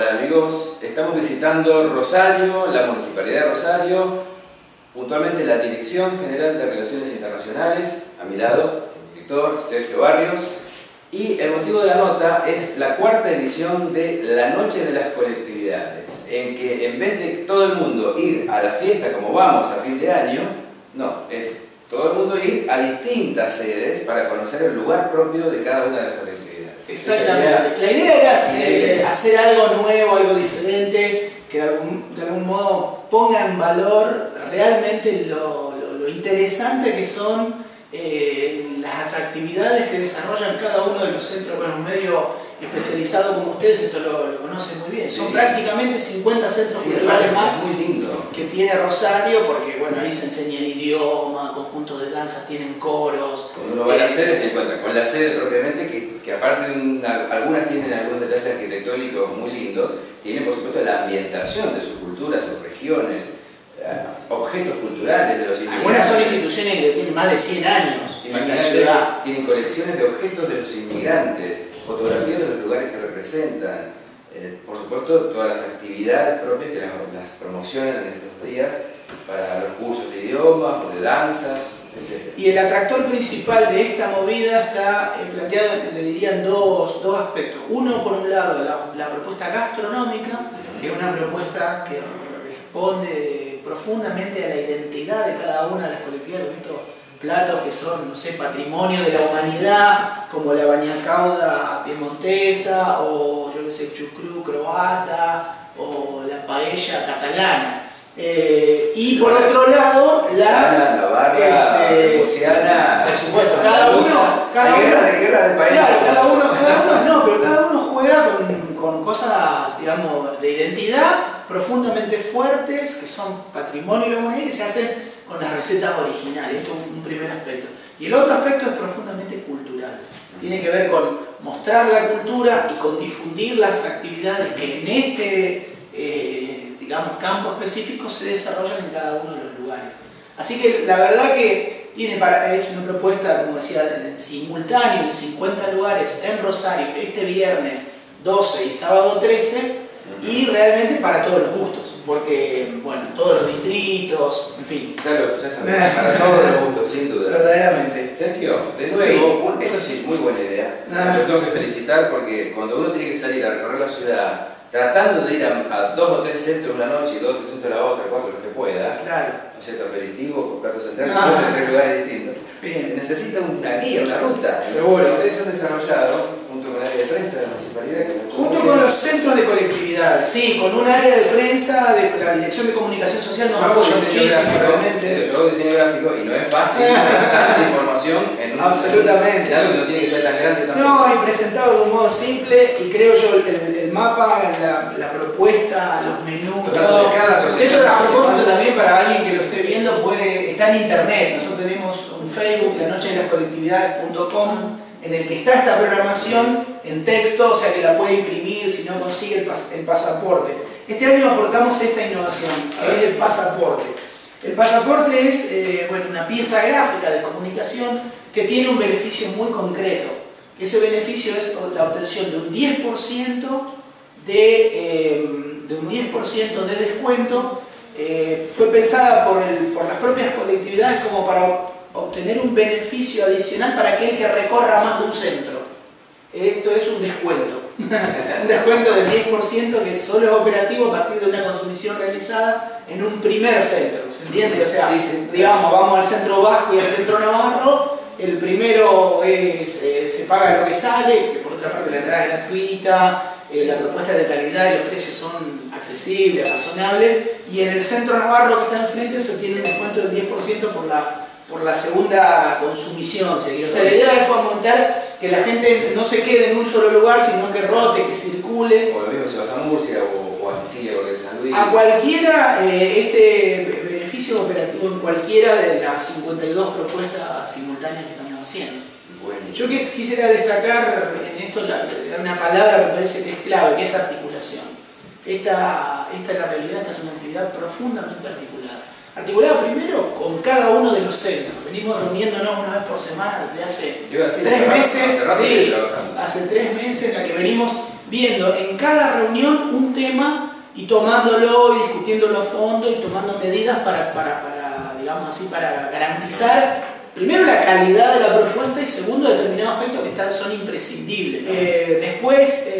Hola amigos, estamos visitando Rosario, la Municipalidad de Rosario, puntualmente la Dirección General de Relaciones Internacionales, a mi lado, el director Sergio Barrios, y el motivo de la nota es la cuarta edición de La Noche de las Colectividades, en que en vez de todo el mundo ir a la fiesta como vamos a fin de año, no, es todo el mundo ir a distintas sedes para conocer el lugar propio de cada una de las colectividades. Exactamente. La idea era hacer algo nuevo, algo diferente, que de algún modo ponga en valor realmente lo interesante que son las actividades que desarrollan cada uno de los centros, bueno, un medio especializado como ustedes, esto lo conocen muy bien. Son prácticamente 50 centros culturales más que tiene Rosario, porque bueno, ahí se enseña el idioma, conjuntos de danzas, tienen coros. Cuando uno va a la sede se encuentra con la sede propiamente, que aparte de algunas tienen algunos detalles arquitectónicos muy lindos, tienen por supuesto la ambientación de su cultura, sus regiones, objetos culturales de los indígenas. Algunas son instituciones que tienen más de 100 años en la ciudad. Tienen colecciones de objetos de los inmigrantes, fotografías de los lugares que representan, por supuesto todas las actividades propias que las promocionan en estos días para los cursos de idiomas o de danzas, etc. Y el atractor principal de esta movida está planteado, le dirían, dos aspectos. Uno, por un lado, la propuesta gastronómica, que es una propuesta que responde profundamente a la identidad de cada una de las colectividades. Platos que son, no sé, patrimonio de la humanidad, como la bañacauda piemontesa, o yo qué sé, el chuscrú croata, o la paella catalana. Y por otro lado, la navarra, murciana, por supuesto, cada uno juega con cosas, digamos, de identidad profundamente fuertes, que son patrimonio de la humanidad, que se hacen con las recetas originales. Esto es un primer aspecto. Y el otro aspecto es profundamente cultural. Tiene que ver con mostrar la cultura y con difundir las actividades que en este, digamos, campo específico se desarrollan en cada uno de los lugares. Así que la verdad que es una propuesta, como decía, en simultáneo en 50 lugares en Rosario, este viernes 12 y sábado 13, y realmente para todos los gustos. Porque, bueno, todos los distritos, en fin. Ya sabemos, para todos los gustos, sin duda. Verdaderamente. Sergio, de nuevo, sí. Esto sí, muy buena idea. Lo tengo que felicitar porque cuando uno tiene que salir a recorrer la ciudad, tratando de ir a 2 o 3 centros una noche y 2 o 3 centros la otra, 4 los que pueda, claro, un centro aperitivo, comprar platos centrales, 2 o 3 lugares distintos. Bien. Necesita una guía, una ruta. Seguro. Ustedes han desarrollado, junto con el área de prensa de la municipalidad, junto con los centros de colectividades, sí, con un área de prensa de la Dirección de Comunicación Social nos apoya muchísimo. Yo diseño gráfico y no es fácil tanta información en un absolutamente algo que no tiene que ser tan grande tampoco. No, y presentado de un modo simple, y creo yo el mapa, la propuesta, los menús, todo. Eso a propósito también para alguien que lo esté viendo, está en internet. Nosotros tenemos un Facebook, La Noche de las Colectividades.com, en el que está esta programación en texto, o sea que la puede imprimir si no consigue el pasaporte. Este año aportamos esta innovación, que es el pasaporte. El pasaporte es bueno, una pieza gráfica de comunicación que tiene un beneficio muy concreto. Ese beneficio es la obtención de un 10% de descuento. Fue pensada por las propias colectividades como para obtener un beneficio adicional para aquel que recorra más de un centro. Esto es un descuento. Un descuento del 10% que solo es operativo a partir de una consumición realizada en un primer centro. ¿Se entiende? O sea, sí, digamos, vamos al centro vasco y al centro navarro. El primero se paga lo que sale, que por otra parte la entrada es gratuita, la propuesta de calidad y los precios son accesibles, razonables. Y en el centro navarro que está enfrente se obtiene un descuento del 10% por la segunda consumición. O sea, la idea fue aumentar que la gente no se quede en un solo lugar, sino que rote, que circule. O lo mismo si vas a Murcia o a Sicilia o a San Luis. A cualquiera, este beneficio operativo en cualquiera de las 52 propuestas simultáneas que estamos haciendo. Bueno. Yo quisiera destacar en esto una palabra que me parece que es clave, que es articulación. Esta es la realidad, esta es una actividad profundamente articulada. Articulado primero con cada uno de los centros. Venimos reuniéndonos una vez por semana desde hace 3 meses, hace 3 meses en la que venimos viendo en cada reunión un tema y tomándolo y discutiéndolo a fondo y tomando medidas para garantizar primero la calidad de la propuesta y segundo determinados aspectos que son imprescindibles, ¿no? Después,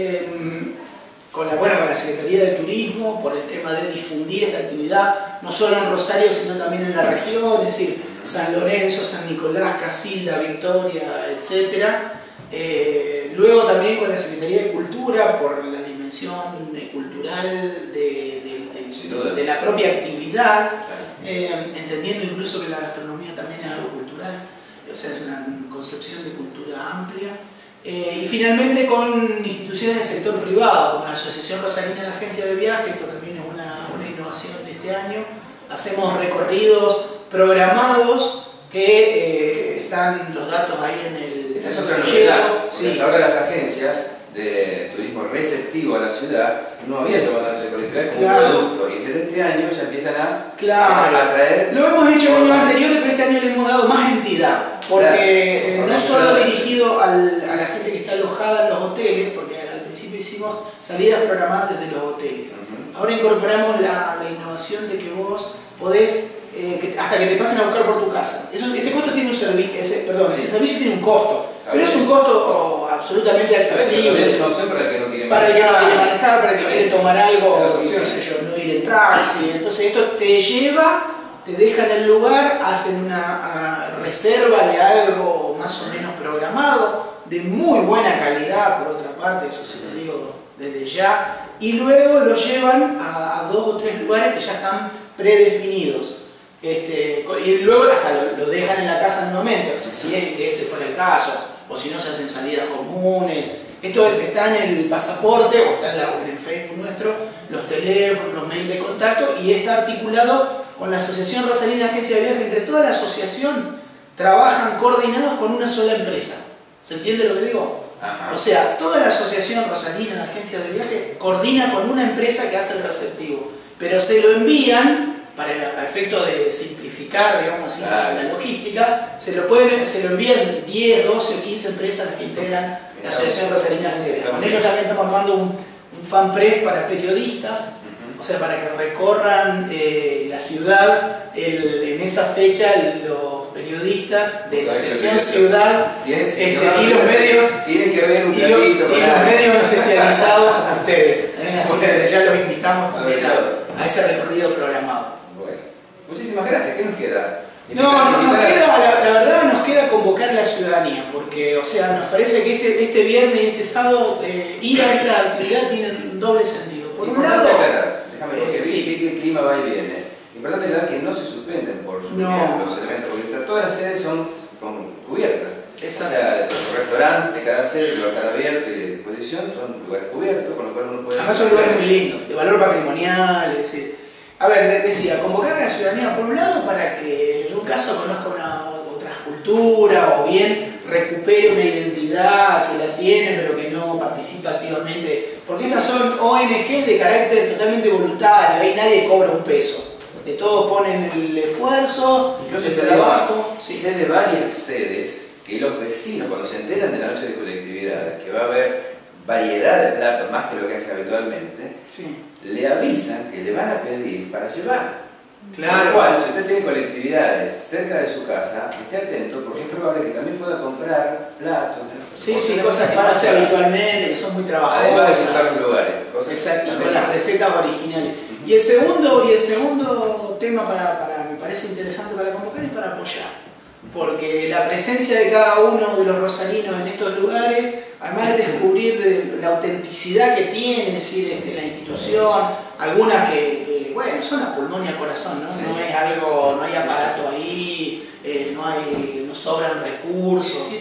con la Secretaría de Turismo por el tema de difundir esta actividad no solo en Rosario sino también en la región, es decir, San Lorenzo, San Nicolás, Casilda, Victoria, etc. Luego también con la Secretaría de Cultura por la dimensión cultural de la propia actividad, entendiendo incluso que la gastronomía también es algo cultural, o sea, es una concepción de cultura amplia. Y finalmente con instituciones del sector privado, como la Asociación Rosarina de Agencia de Viajes, esto también es una innovación de este año. Hacemos recorridos programados que están los datos ahí en el... Esa es otra novedad, sí. Ahora las agencias de turismo receptivo a la ciudad no habían tomado la colectividad como un producto y desde este año ya empiezan a atraer... Lo hemos hecho en años anteriores, pero este año le hemos dado más entidad, porque no solo dirigido a la gente que está alojada en los hoteles, porque al principio hicimos salidas programadas desde los hoteles. Ahora incorporamos la innovación de que vos podés... hasta que te pasen a buscar por tu casa. Este servicio tiene un costo, pero es un costo absolutamente accesible. Es una opción para el que no quiere manejar, para el que quiere tomar algo, no ir en taxi. Entonces esto te lleva, te deja en el lugar, hacen una reserva de algo más o menos programado, de muy buena calidad por otra parte, eso se lo digo desde ya, y luego lo llevan a dos o tres lugares que ya están predefinidos. Y luego hasta lo dejan en la casa en un momento, o sea, si es que ese fuera el caso, o si no se hacen salidas comunes. Esto es, está en el pasaporte o está en el Facebook nuestro, los teléfonos, los mails de contacto, y está articulado con la Asociación Rosarina Agencia de Viajes. Entre toda la asociación trabajan coordinados con una sola empresa. ¿Se entiende lo que digo? Ajá. O sea, toda la Asociación Rosarina Agencia de Viajes coordina con una empresa que hace el receptivo, pero se lo envían. Para efecto de simplificar, digamos así, la logística, se lo envían 10, 12, 15 empresas que integran la Asociación Rosarina de Agencia. Con ellos también estamos armando un fan press para periodistas, o sea, para que recorran la ciudad en esa fecha los periodistas de la sección ciudad y los medios. Tienen que ver un platito. Y los medios especializados a ustedes. Así que ya los invitamos a ese recorrido programado. Muchísimas gracias. ¿Qué nos queda? La verdad nos queda convocar a la ciudadanía, porque, o sea, nos parece que este viernes y este sábado ir a esta actividad tiene un doble sentido. Por un lado, el clima va y viene. Importante aclarar que no se suspenden por su los eventos, porque todas las sedes son cubiertas. Exacto. O sea, los restaurantes de cada sede, el local abierto y de disposición son lugares cubiertos, con lo cual uno puede... Además son lugares muy lindos, de valor patrimonial, es decir... A ver, les decía, convocar a la ciudadanía por un lado para que en algún caso conozca otras culturas o bien recupere una identidad que la tiene pero que no participa activamente. Porque estas son ONG de carácter totalmente voluntario, ahí nadie cobra un peso. De todos ponen el esfuerzo, el trabajo. Sí. Sé de varias sedes que los vecinos cuando se enteran de la noche de colectividades, que va a haber variedad de platos más que lo que hacen habitualmente, sí, le avisan que le van a pedir para llevar. Claro. Por lo cual, si usted tiene colectividades cerca de su casa, esté atento porque es probable que también pueda comprar platos. Sí, cosas que no hace habitualmente, que son muy trabajadores. Exacto, con las recetas originales. Y el segundo tema me parece interesante para convocar es para apoyar. Porque la presencia de cada uno de los rosarinos en estos lugares, además de descubrir la autenticidad que tiene, es decir, la institución, algunas que bueno, son a pulmón y a corazón, ¿no? Sí. No hay aparato ahí, no sobran recursos. Sí,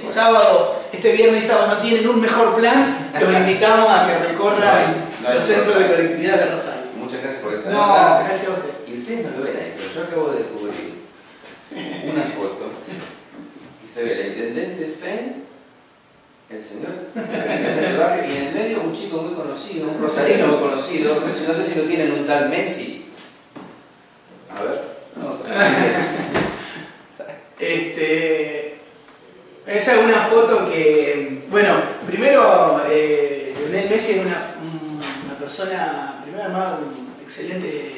este viernes y sábado no tienen un mejor plan, los invitamos a que recorran los centros de colectividad de Rosario. Muchas gracias por estar acá. Gracias a usted. Y ustedes no lo ven ahí, pero yo acabo de descubrir una foto que se ve la intendente Fenn, el señor Barrios, y en el medio un chico muy conocido, un rosarino muy conocido, no sé si lo tienen, un tal Messi. A ver, vamos a ver. Esa es una foto que, bueno, primero Leonel Messi Messi era una persona, primero además, un excelente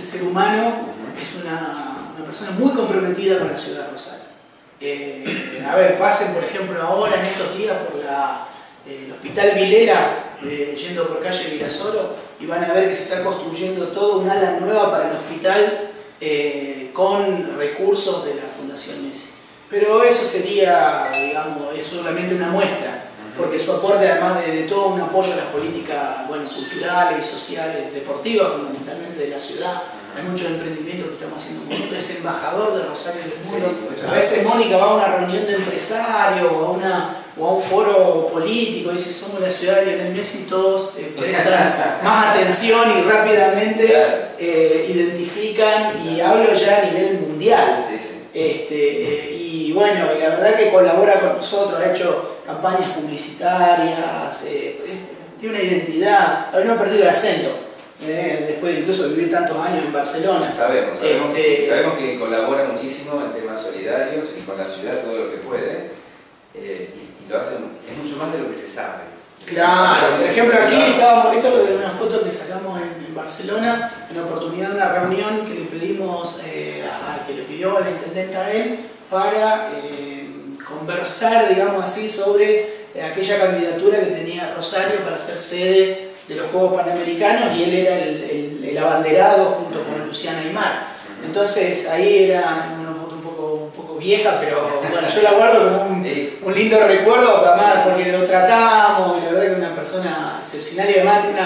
ser humano, es una persona muy comprometida con la ciudad de Rosario. A ver, pasen por ejemplo ahora en estos días por el Hospital Vilela, yendo por calle Virasoro, y van a ver que se está construyendo toda una ala nueva para el hospital con recursos de la Fundación Messi. Pero eso sería, digamos, es solamente una muestra, porque su aporte, además de todo un apoyo a las políticas, bueno, culturales, sociales, deportivas, fundamentalmente de la ciudad, hay muchos emprendimientos que estamos haciendo. Mónica es embajador de Rosario del mundo. Sí, a veces Mónica va a una reunión de empresarios o a un foro político y dice, somos la ciudad de Leonel Messi, todos prestan más atención y rápidamente identifican, y hablo ya a nivel mundial. Sí, sí. Y bueno, la verdad que colabora con nosotros, ha hecho campañas publicitarias, tiene una identidad, no ha perdido el acento. Después de incluso vivir tantos años en Barcelona. Sabemos que colabora muchísimo en temas solidarios y con la ciudad todo lo que puede, y lo hacen, es mucho más de lo que se sabe. Claro, por ejemplo aquí estábamos, esto es una foto que sacamos en Barcelona, en la oportunidad de una reunión que le pedimos, que le pidió la intendenta a él, para conversar, digamos así, sobre aquella candidatura que tenía Rosario para ser sede de los Juegos Panamericanos, y él era el abanderado junto con Luciana Aymar. Entonces ahí era una foto un poco vieja, pero bueno, yo la guardo como un lindo recuerdo, además, porque lo tratamos, y la verdad que una persona excepcional, y además tiene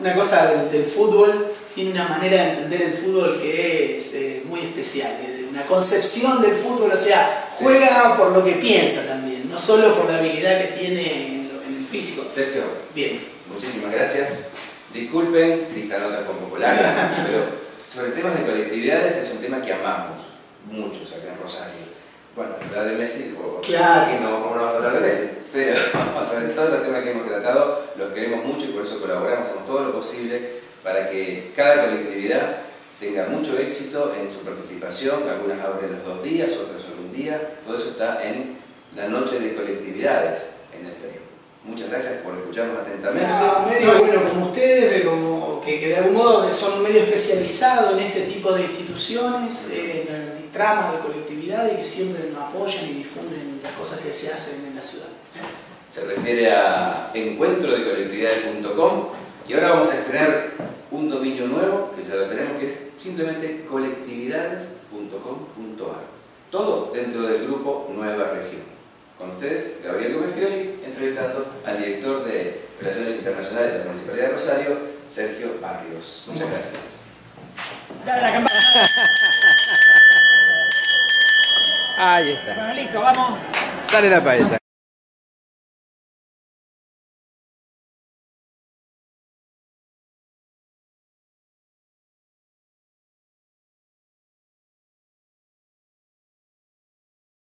una cosa del fútbol, tiene una manera de entender el fútbol que es muy especial, una concepción del fútbol, o sea, juega por lo que piensa también, no solo por la habilidad que tiene en el físico. Sergio, bien. Muchísimas gracias. Disculpen si esta nota fue un poco larga, pero sobre temas de colectividades es un tema que amamos muchos acá en Rosario. Bueno, hablar de Messi, claro. ¿Cómo no vas a hablar de Messi? Pero sobre todos los temas que hemos tratado, los queremos mucho y por eso colaboramos, hacemos todo lo posible para que cada colectividad tenga mucho éxito en su participación. Algunas abren los 2 días, otras solo un día. Todo eso está en La Noche de Colectividades en el Facebook. Muchas gracias por escucharnos atentamente. Medios bueno, como ustedes, que de algún modo son un medio especializado en este tipo de instituciones, en tramas de colectividad, y que siempre nos apoyan y difunden las cosas que se hacen en la ciudad. Se refiere a encuentrodecolectividades.com, y ahora vamos a estrenar un dominio nuevo, que ya lo tenemos, que es simplemente colectividades.com.ar. Todo dentro del grupo Nueva Región. Con ustedes, Gabriel Gómez Fiori, entrevistando al director de Relaciones Internacionales de la Municipalidad de Rosario, Sergio Barrios. Muchas gracias. Dale la campana. Ahí está. Bueno, listo, vamos. Dale la paella.